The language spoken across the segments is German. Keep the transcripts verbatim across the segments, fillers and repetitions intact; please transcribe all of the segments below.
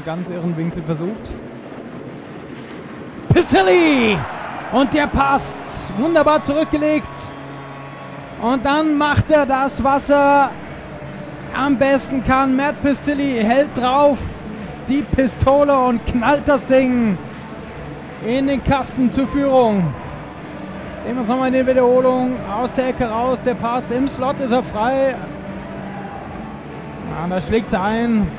einen ganz irren Winkel versucht. Pistilli! Und der passt. Wunderbar zurückgelegt. Und dann macht er das, was er am besten kann. Matt Pistilli hält drauf die Pistole und knallt das Ding in den Kasten zur Führung. Gehen wir uns nochmal in die Wiederholung. Aus der Ecke raus, der Pass im Slot, ist er frei. Ja, da schlägt es ein.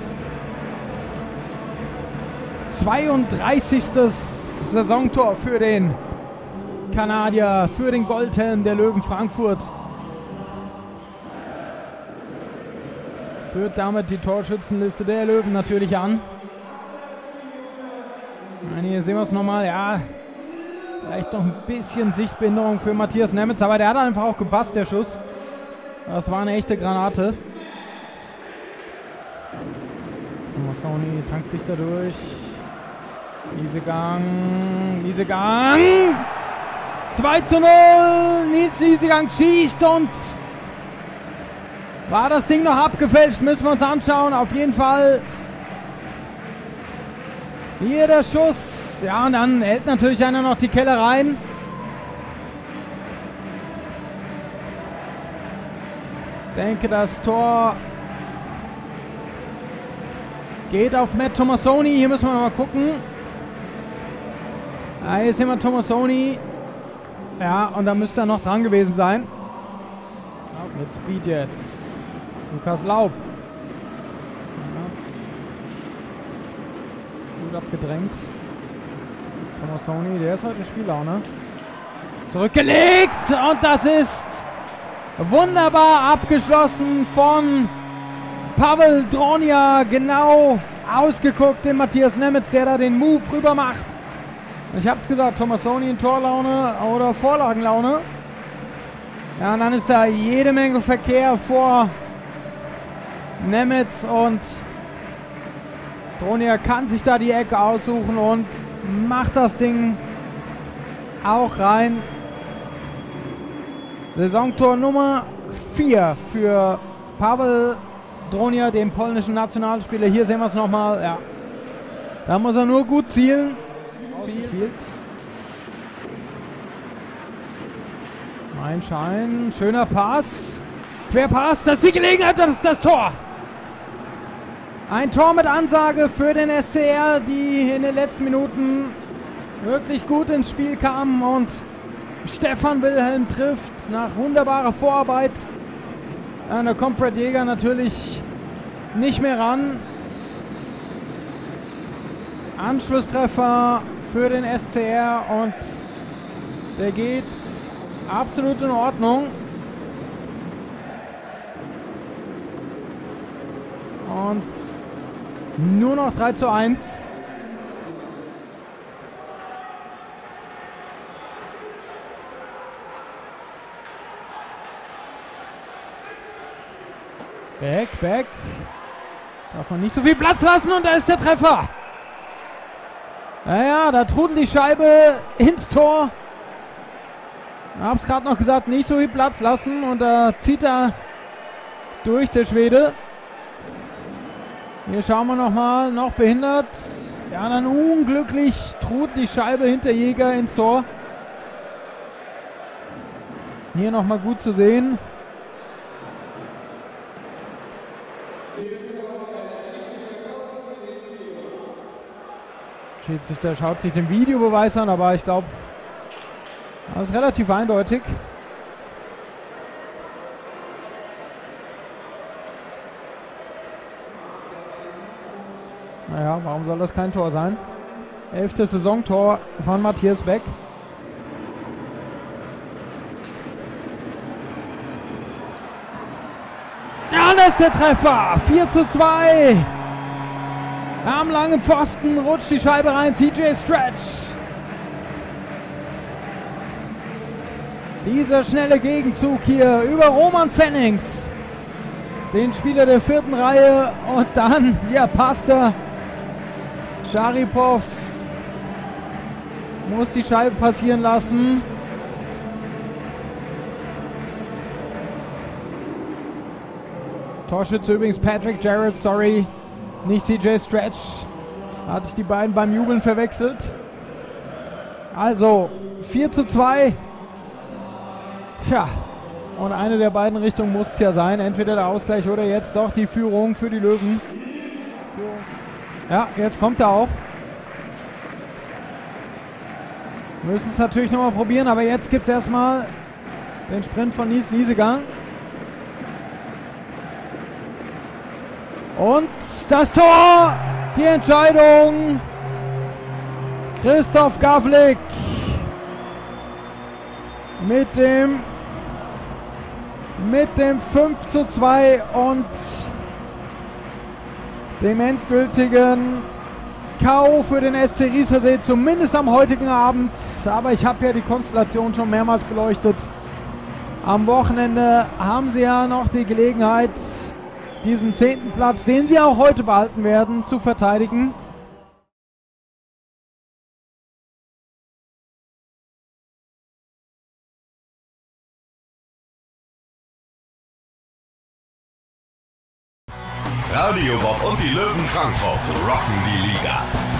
zweiunddreißigste Saisontor für den Kanadier, für den Goldhelm der Löwen Frankfurt. Führt damit die Torschützenliste der Löwen natürlich an. Nein, hier sehen wir es nochmal. Ja, vielleicht noch ein bisschen Sichtbehinderung für Matthias Nemitz, aber der hat einfach auch gepasst, der Schuss. Das war eine echte Granate. Tomasoni tankt sich dadurch. Liesegang, Liesegang. zwei zu null. Nils Liesegang schießt und war das Ding noch abgefälscht? Müssen wir uns anschauen. Auf jeden Fall hier der Schuss. Ja, und dann hält natürlich einer noch die Kelle rein. Ich denke, das Tor geht auf Matt Tomasoni. Hier müssen wir noch mal gucken. Ja, hier ist jemand Tomasoni. Ja, und da müsste er noch dran gewesen sein. Auf mit Speed jetzt. Lukas Laub. Ja. Gut abgedrängt. Tomasoni, der ist heute Spieler, ne? Zurückgelegt! Und das ist wunderbar abgeschlossen von Pavel Dronia, genau ausgeguckt, den Matthias Nemitz, der da den Move rüber macht. Ich habe es gesagt, Tomasoni in Torlaune oder Vorlagenlaune. Ja, und dann ist da jede Menge Verkehr vor Nemitz und Dronia kann sich da die Ecke aussuchen und macht das Ding auch rein. Saisontor Nummer vier für Pavel Dronia, den polnischen Nationalspieler. Hier sehen wir es nochmal. Ja. Da muss er nur gut zielen. Ausgespielt. Mein Schein. Schöner Pass. Querpass. Das ist die Gelegenheit. Das ist das Tor. Ein Tor mit Ansage für den S C R, die in den letzten Minuten wirklich gut ins Spiel kamen. Und Stefan Wilhelm trifft nach wunderbarer Vorarbeit. Ja, da kommt Brad Jager natürlich nicht mehr ran. Anschlusstreffer für den S C R und der geht absolut in Ordnung. Und nur noch drei zu eins. Beck, Beck. Darf man nicht so viel Platz lassen und da ist der Treffer. Naja, da trudelt die Scheibe ins Tor. Ich hab's gerade noch gesagt, nicht so viel Platz lassen und da zieht er durch, der Schwede. Hier schauen wir nochmal, noch behindert. Ja, dann unglücklich trudelt die Scheibe hinter Jäger ins Tor. Hier nochmal gut zu sehen. Schiedsrichter schaut sich den Videobeweis an, aber ich glaube, das ist relativ eindeutig. Naja, warum soll das kein Tor sein? Elftes Saisontor von Matthias Beck. Ja, das ist der Treffer! vier zu zwei! Am langen Pfosten rutscht die Scheibe rein. C J Stretch. Dieser schnelle Gegenzug hier über Roman Fennings, den Spieler der vierten Reihe. Und dann, ja, passt er. Sharipov muss die Scheibe passieren lassen. Torschütze übrigens Patrick Jarrett, sorry. Nicht C J Stretch. hat die beiden beim Jubeln verwechselt. Also vier zu zwei. Tja, und eine der beiden Richtungen muss es ja sein. Entweder der Ausgleich oder jetzt doch die Führung für die Löwen. Ja, jetzt kommt er auch. Müssen es natürlich nochmal probieren, aber jetzt gibt es erstmal den Sprint von Nils Liesegang. Und das Tor, die Entscheidung. Christoph Gavlik mit dem mit dem fünf zu zwei und dem endgültigen K O für den S C Riessersee, zumindest am heutigen Abend. Aber ich habe ja die Konstellation schon mehrmals beleuchtet. Am Wochenende haben sie ja noch die Gelegenheit, diesen zehnten Platz, den sie auch heute behalten werden, zu verteidigen. Radio Bob und die Löwen Frankfurt rocken die Liga.